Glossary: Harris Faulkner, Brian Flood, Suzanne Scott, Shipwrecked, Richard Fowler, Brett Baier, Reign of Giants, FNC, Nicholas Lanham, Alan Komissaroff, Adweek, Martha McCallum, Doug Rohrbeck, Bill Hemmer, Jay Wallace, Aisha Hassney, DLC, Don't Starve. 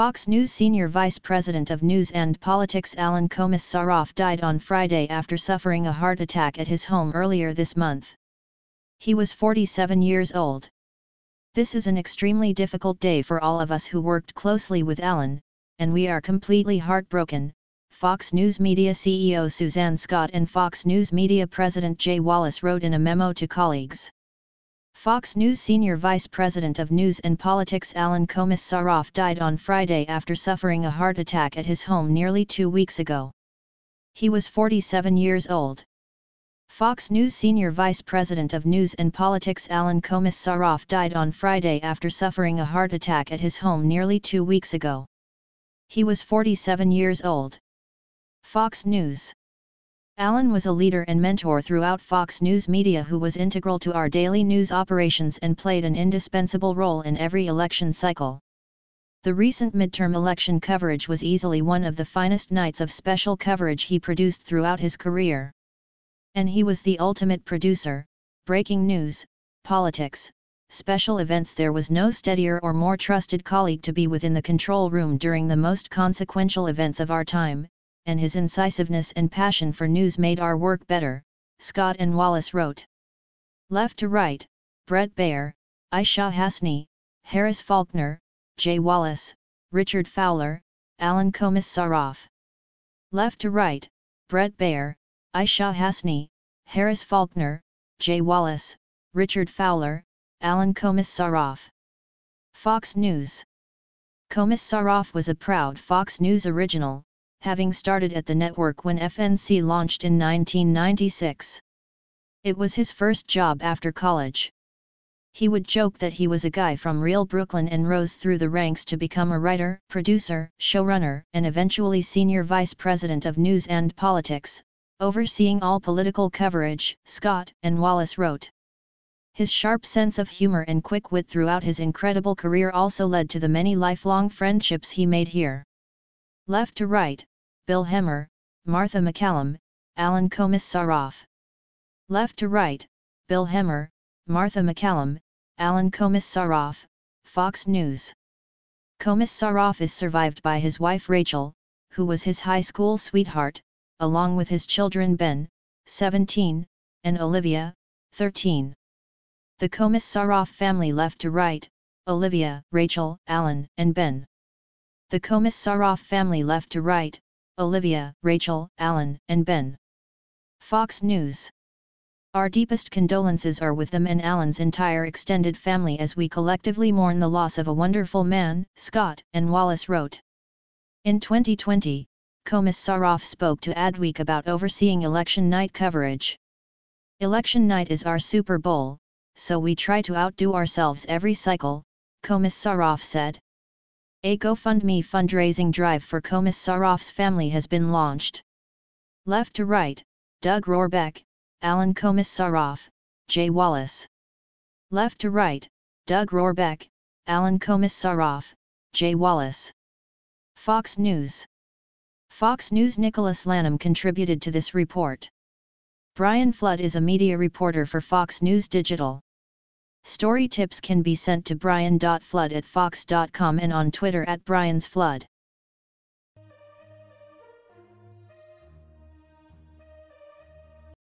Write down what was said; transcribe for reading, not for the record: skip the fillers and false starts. Fox News Senior Vice President of News and Politics Alan Komissaroff died on Friday after suffering a heart attack at his home earlier this month. He was 47 years old. This is an extremely difficult day for all of us who worked closely with Alan, and we are completely heartbroken, Fox News Media CEO Suzanne Scott and Fox News Media President Jay Wallace wrote in a memo to colleagues. Fox News Senior Vice President of News and Politics Alan Komissaroff died on Friday after suffering a heart attack at his home nearly 2 weeks ago. He was 47 years old. Fox News Senior Vice President of News and Politics Alan Komissaroff died on Friday after suffering a heart attack at his home nearly 2 weeks ago. He was 47 years old. Fox News. Alan was a leader and mentor throughout Fox News Media who was integral to our daily news operations and played an indispensable role in every election cycle. The recent midterm election coverage was easily one of the finest nights of special coverage he produced throughout his career. And he was the ultimate producer, breaking news, politics, special events. There was no steadier or more trusted colleague to be within the control room during the most consequential events of our time, and his incisiveness and passion for news made our work better, Scott and Wallace wrote. Left to right, Brett Baier, Aisha Hassney, Harris Faulkner, Jay Wallace, Richard Fowler, Alan Komissaroff. Left to right, Brett Baier, Aisha Hassney, Harris Faulkner, Jay Wallace, Richard Fowler, Alan Komissaroff. Fox News. Komissaroff was a proud Fox News original, having started at the network when FNC launched in 1996. It was his first job after college. He would joke that he was a guy from real Brooklyn and rose through the ranks to become a writer, producer, showrunner, and eventually senior vice president of news and politics, overseeing all political coverage, Scott and Wallace wrote. His sharp sense of humor and quick wit throughout his incredible career also led to the many lifelong friendships he made here. Left to right, Bill Hemmer, Martha McCallum, Alan Komissaroff. Left to right, Bill Hemmer, Martha McCallum, Alan Komissaroff, Fox News. Komissaroff is survived by his wife Rachel, who was his high school sweetheart, along with his children Ben, 17, and Olivia, 13. The Komissaroff family left to right, Olivia, Rachel, Alan, and Ben. The Komissaroff family left to right, Olivia, Rachel, Alan, and Ben. Fox News. Our deepest condolences are with them and Alan's entire extended family as we collectively mourn the loss of a wonderful man, Scott and Wallace wrote. In 2020, Komissaroff spoke to Adweek about overseeing election night coverage. Election night is our Super Bowl, so we try to outdo ourselves every cycle, Komissaroff said. A GoFundMe fundraising drive for Komissaroff's family has been launched. Left to right, Doug Rohrbeck, Alan Komissaroff, Jay Wallace. Left to right, Doug Rohrbeck, Alan Komissaroff, Jay Wallace. Fox News. Fox News' Nicholas Lanham contributed to this report. Brian Flood is a media reporter for Fox News Digital. Story tips can be sent to brian.flood@fox.com and on Twitter @briansflood.